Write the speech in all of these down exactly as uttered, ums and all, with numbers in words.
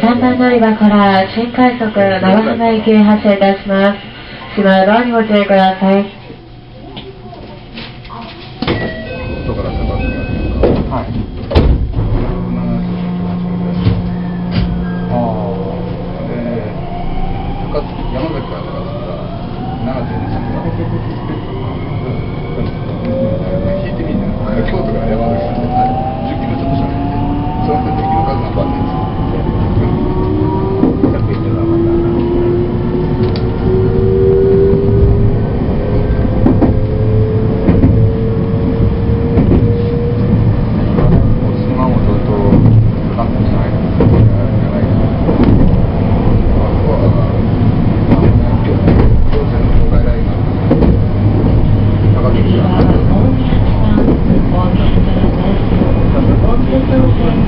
三番乗り場から新快速長浜行きへ発車いたします。しまうドアにご注意ください。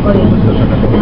ご利用ください。